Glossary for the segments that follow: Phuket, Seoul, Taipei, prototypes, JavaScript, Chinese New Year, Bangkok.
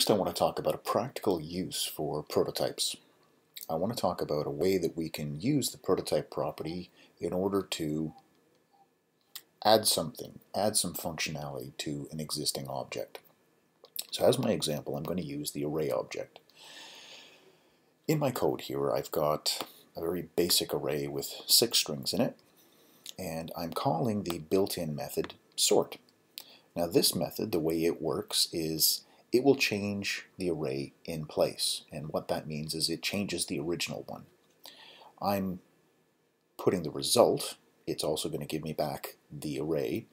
Next, I want to talk about a practical use for prototypes. I want to talk about a way that we can use the prototype property in order to add something, add some functionality to an existing object. So as my example, I'm going to use the array object. In my code here, I've got a very basic array with 6 strings in it, and I'm calling the built-in method sort. Now this method, the way it works is it will change the array in place, and what that means is it changes the original one. I'm putting the result. It's also going to give me back the array,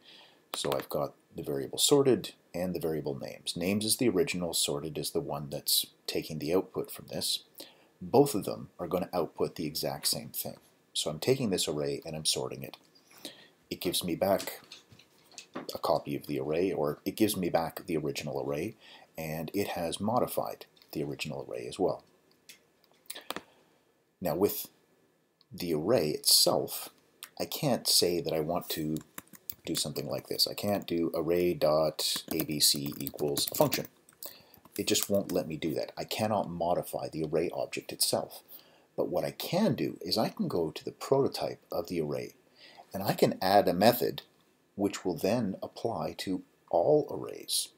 so I've got the variable sorted and the variable names. Names is the original, sorted is the one that's taking the output from this. Both of them are going to output the exact same thing. So I'm taking this array and I'm sorting it. It gives me back a copy of the array, or it gives me back the original array, and it has modified the original array as well. Now with the array itself, I can't say that I want to do something like this. I can't do array.abc equals a function. It just won't let me do that. I cannot modify the array object itself. But what I can do is I can go to the prototype of the array, and I can add a method which will then apply to all arrays.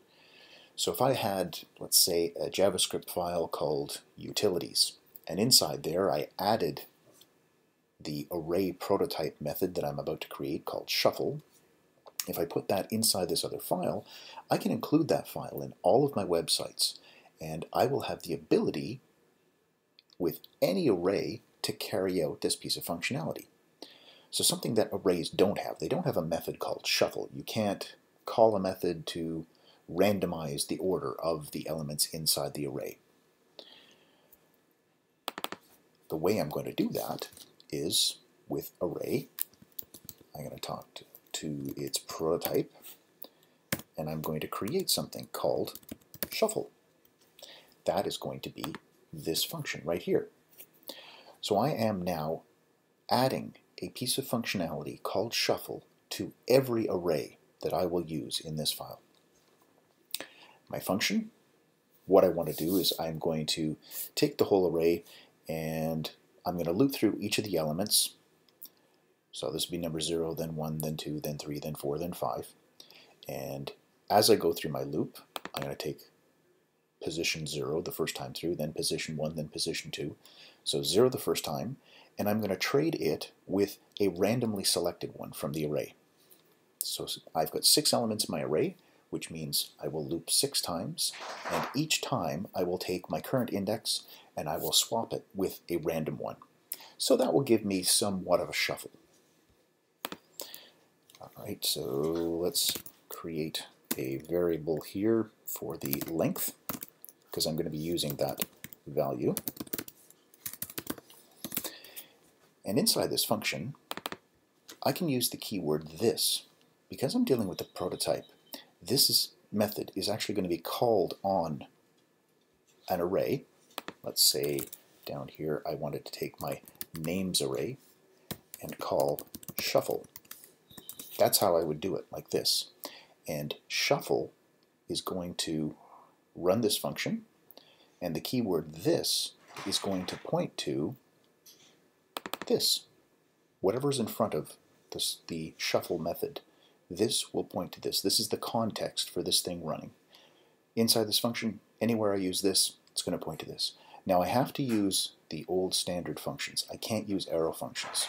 So if I had, let's say, a JavaScript file called utilities, and inside there I added the array prototype method that I'm about to create called shuffle. If I put that inside this other file, I can include that file in all of my websites, and I will have the ability with any array to carry out this piece of functionality. So something that arrays don't have. They don't have a method called shuffle. You can't call a method to randomize the order of the elements inside the array. The way I'm going to do that is with array. I'm going to talk to its prototype, and I'm going to create something called shuffle. That is going to be this function right here. So I am now adding a piece of functionality called shuffle to every array that I will use in this file. My function, what I want to do is I'm going to take the whole array and I'm going to loop through each of the elements. So this would be number 0, then 1, then 2, then 3, then 4, then 5. And as I go through my loop, I'm going to take position 0 the first time through, then position 1, then position 2. So 0 the first time, and I'm going to trade it with a randomly selected one from the array. So I've got 6 elements in my array, which means I will loop 6 times, and each time I will take my current index and I will swap it with a random one. So that will give me somewhat of a shuffle. Alright, so let's create a variable here for the length, because I'm going to be using that value. And inside this function, I can use the keyword this. Because I'm dealing with the prototype, this method is actually going to be called on an array. Let's say down here I wanted to take my names array and call shuffle. That's how I would do it, like this. And shuffle is going to run this function, and the keyword this is going to point to this. Whatever's in front of this, the shuffle method, this will point to this. This is the context for this thing running. Inside this function, anywhere I use this, it's going to point to this. Now I have to use the old standard functions. I can't use arrow functions.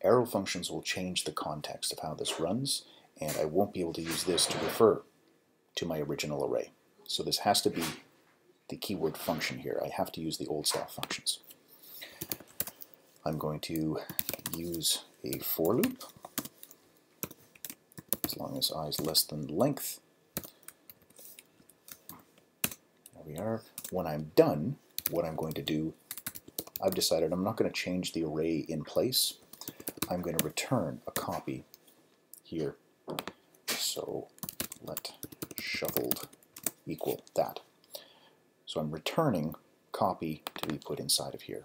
Arrow functions will change the context of how this runs, and I won't be able to use this to refer to my original array. So this has to be the keyword function here. I have to use the old style functions. I'm going to use a for loop. As long as I is less than length. There we are. When I'm done, what I'm going to do, I've decided I'm not going to change the array in place. I'm going to return a copy here. So let shuffled equal that. So I'm returning copy to be put inside of here.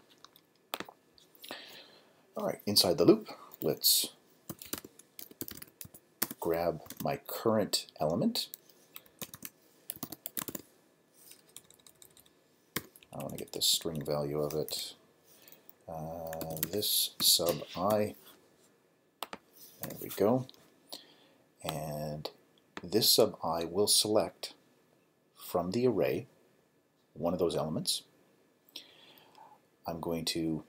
Alright, inside the loop, let's grab my current element. I want to get the string value of it. This sub I, there we go, and this sub I will select from the array one of those elements. I'm going to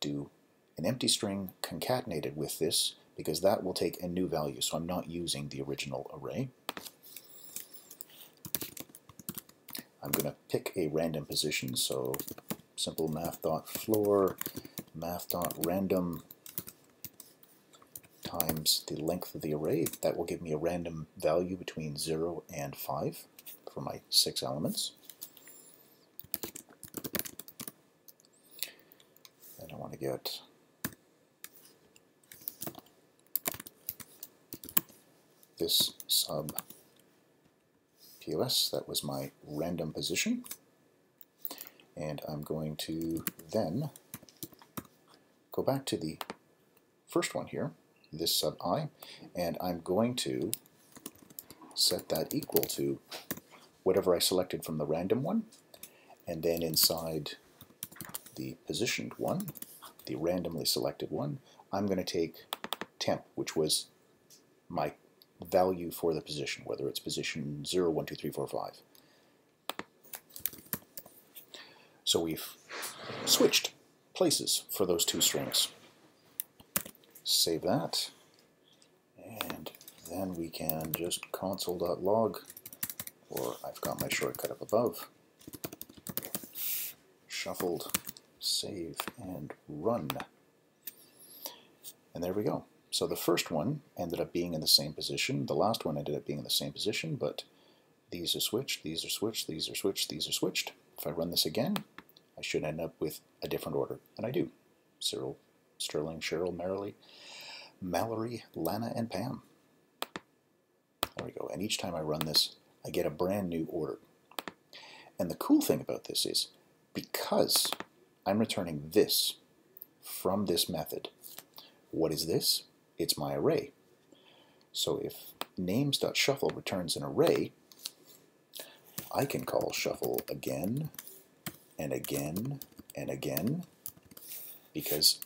do an empty string concatenated with this because that will take a new value, so I'm not using the original array. I'm going to pick a random position, so simple math.floor, math.random times the length of the array. That will give me a random value between 0 and 5 for my 6 elements. And I want to get this sub POS, that was my random position, and I'm going to then go back to the first one here, this sub I, and I'm going to set that equal to whatever I selected from the random one, and then inside the positioned one, the randomly selected one, I'm going to take temp, which was my value for the position, whether it's position 0, 1, 2, 3, 4, 5. So we've switched places for those two strings. Save that, and then we can just console.log, or I've got my shortcut up above, shuffled, save, and run. And there we go. So the first one ended up being in the same position, the last one ended up being in the same position, but these are switched, these are switched, these are switched, these are switched. If I run this again, I should end up with a different order, and I do. Cyril, Sterling, Cheryl, Marilee, Mallory, Lana, and Pam. There we go, and each time I run this, I get a brand new order. And the cool thing about this is, because I'm returning this from this method, what is this? It's my array. So if names.shuffle returns an array, I can call shuffle again and again and again, because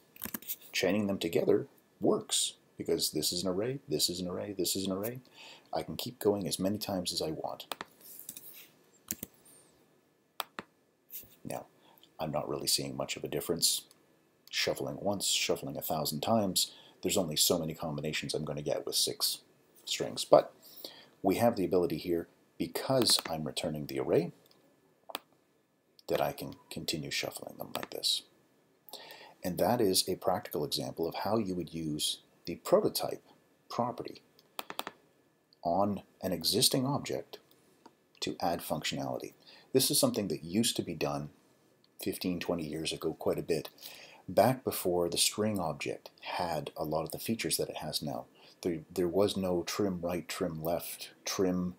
chaining them together works, because this is an array, this is an array, this is an array. I can keep going as many times as I want. Now, I'm not really seeing much of a difference. Shuffling once, shuffling 1,000 times, there's only so many combinations I'm going to get with 6 strings. But we have the ability here, because I'm returning the array, that I can continue shuffling them like this. And that is a practical example of how you would use the prototype property on an existing object to add functionality. This is something that used to be done 15, 20 years ago quite a bit, back before the string object had a lot of the features that it has now. There was no trim right, trim left, trim,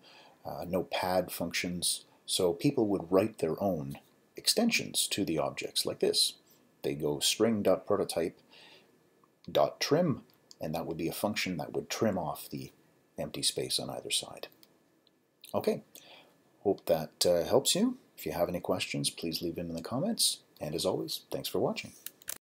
no pad functions, so people would write their own extensions to the objects like this. They go string.prototype.trim, and that would be a function that would trim off the empty space on either side. Okay, hope that helps you. If you have any questions, please leave them in the comments, and as always, thanks for watching.